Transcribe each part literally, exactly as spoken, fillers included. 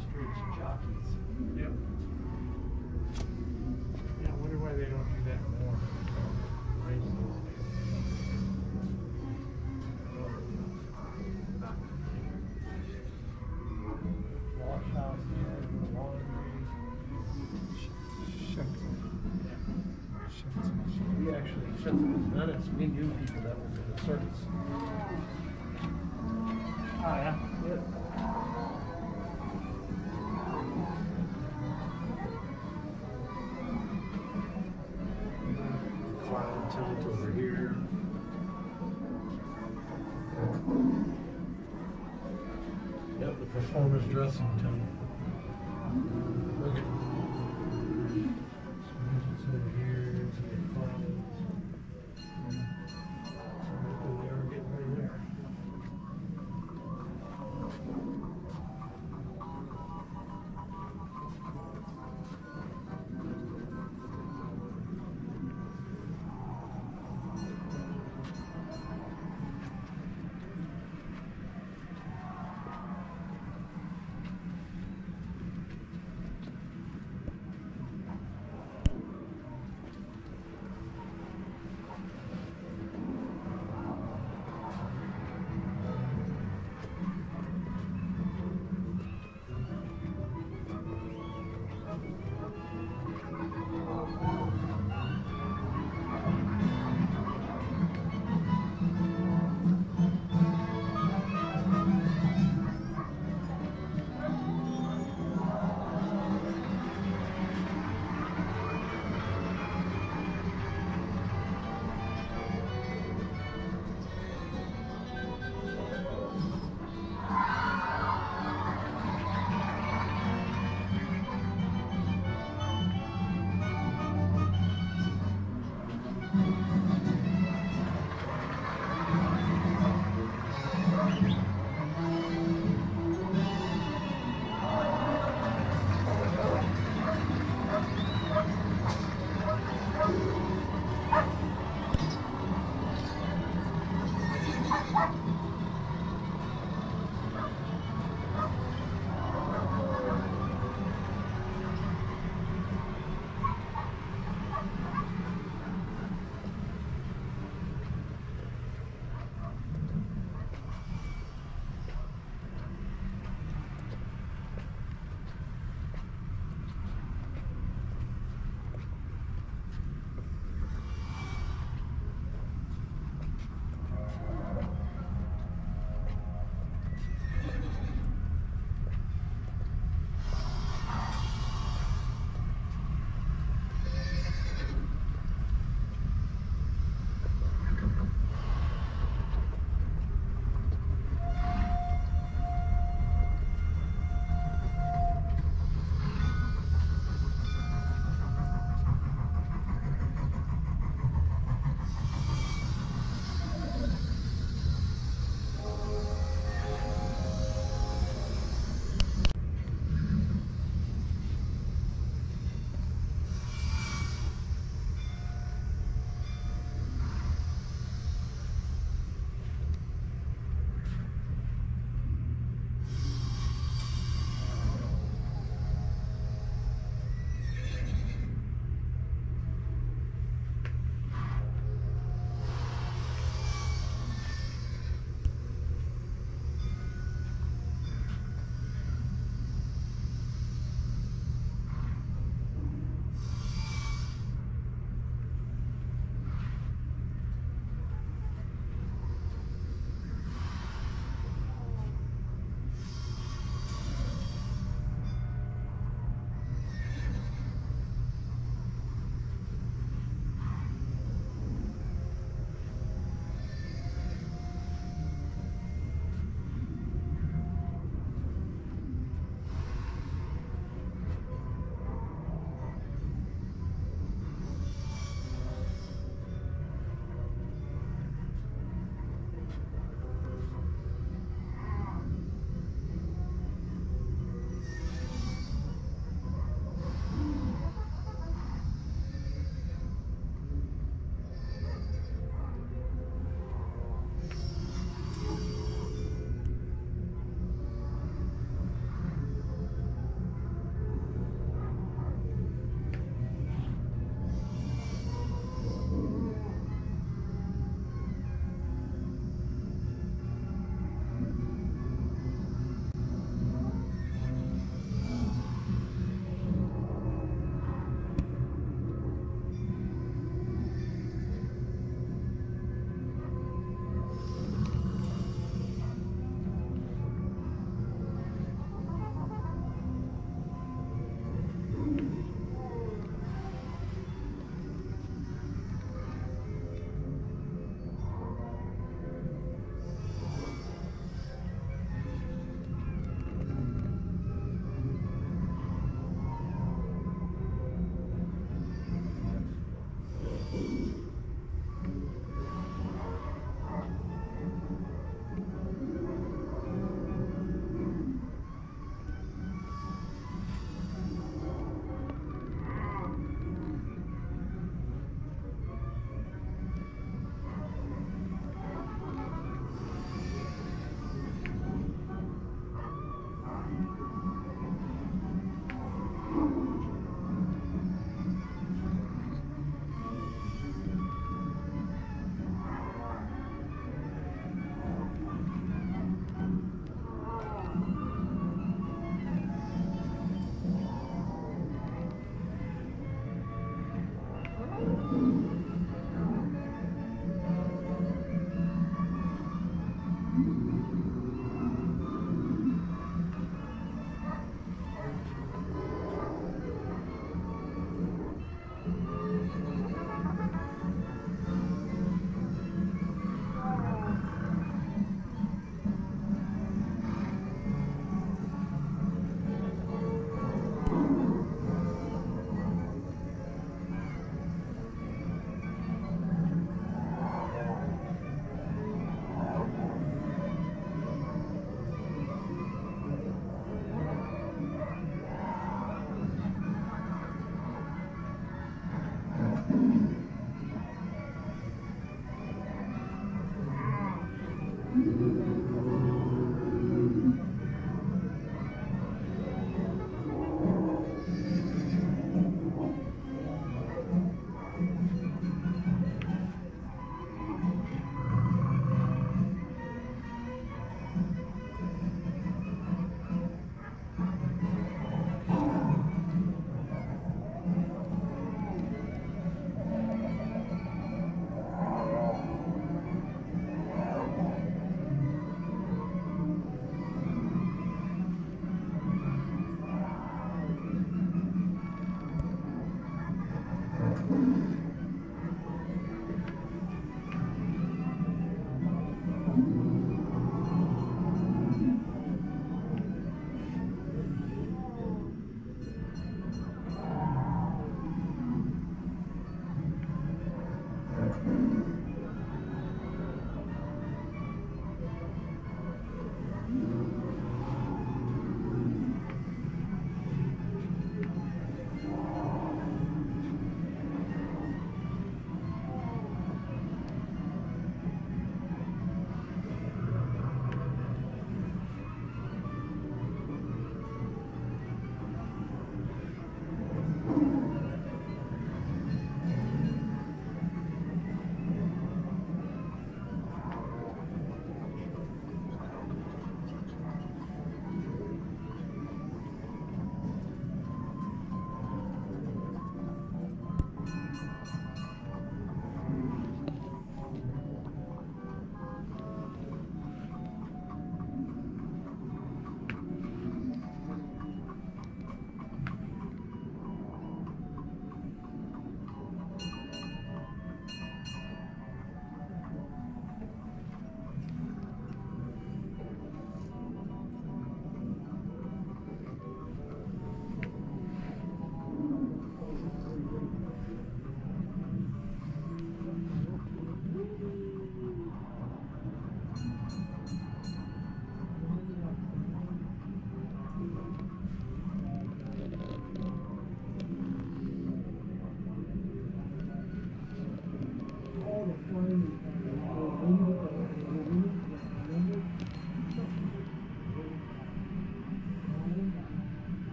ostrich jockeys. Yep. Yeah, I wonder why they don't do that more. Wash house and laundry. Shetland. We actually, Shetland was not us. We knew people that were in the service. Oh, yeah? Yeah. Over here. Yep, the performer's dressing tent. Look at it's over here. It's the clouds. Hopefully they are getting right there.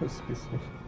Excuse me.